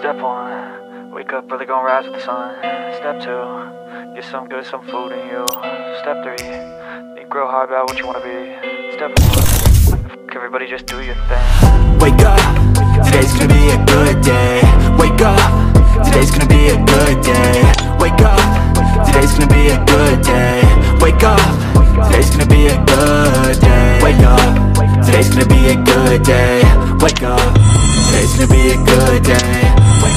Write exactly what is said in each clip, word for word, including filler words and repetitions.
Step one, wake up early, gonna rise with the sun. Step two, get some good, some food in you. Step three, think real hard about what you wanna be. Step four, fuck everybody, just do your thing. Wake up, today's gonna be a good day. Wake up, today's gonna be a good day. Wake up, today's gonna be a good day. Wake up, today's gonna be a good day. Wake up, today's gonna be a good day. Wake up, today's gonna be a good day. Wake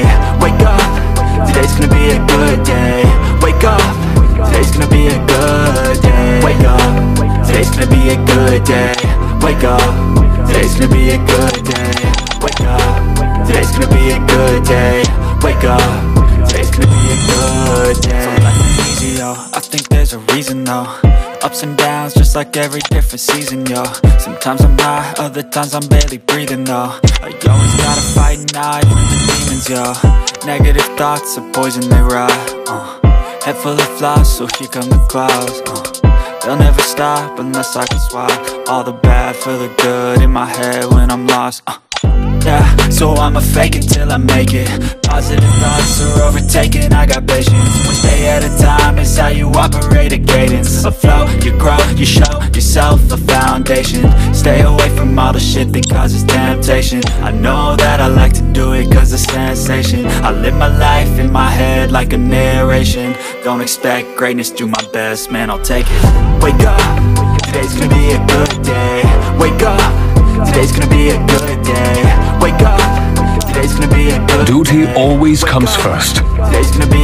Wake up, today's gonna be a good day. Wake up, today's gonna be a good day. Wake up, today's gonna be a good day. Wake up, today's gonna be a good day. Wake up, today's gonna be a good day. Wake up, today's gonna be a good day. So life ain't easy, yo, I think there's a reason though. Ups and downs, just like every different season, yo. Sometimes I'm high, other times I'm barely breathing though. I always gotta fight and hide with the demons, yo. Negative thoughts are poison, they rot, uh. Head full of flies, so here come the clouds, uh. They'll never stop unless I can swap all the bad for the good in my head when I'm lost, uh. Yeah, so I'ma fake it till I make it. Positive thoughts are overtaken, I got patience. One day at a time is how you operate a cadence. A flow, you grow, you show yourself a foundation. Stay away from all the shit that causes temptation. I know that I like to do it cause it's sensation. I live my life in my head like a narration. Don't expect greatness, do my best, man, I'll take it. Wake up, today's gonna be a good day. Wake up, today's gonna be a good day. Wake up, today's gonna be a good day. Duty always comes first.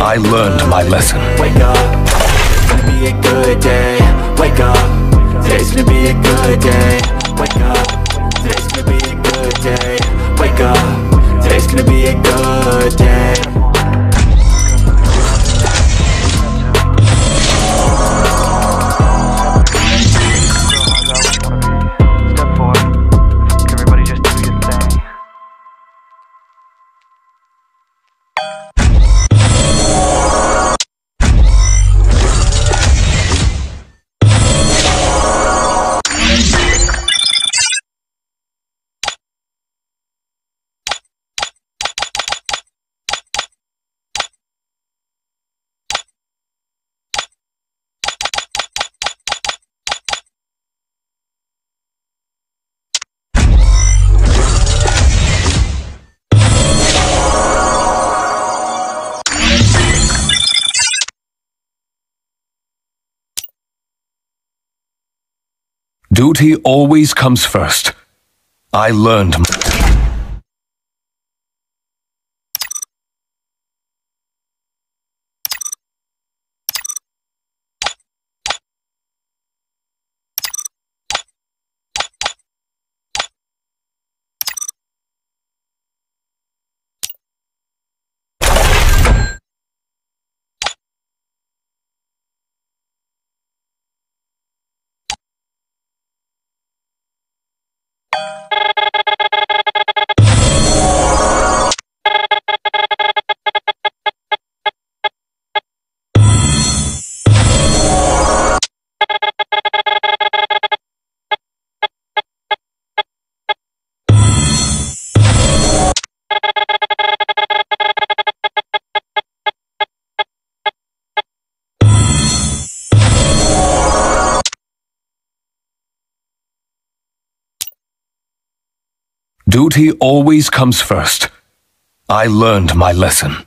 I learned my lesson. Wake up, today's gonna be a good day. Wake up, today's gonna be a good day. Wake up, today's gonna be a good day. Wake up, today's gonna be a good day. Duty always comes first. I learned. Duty always comes first. I learned my lesson.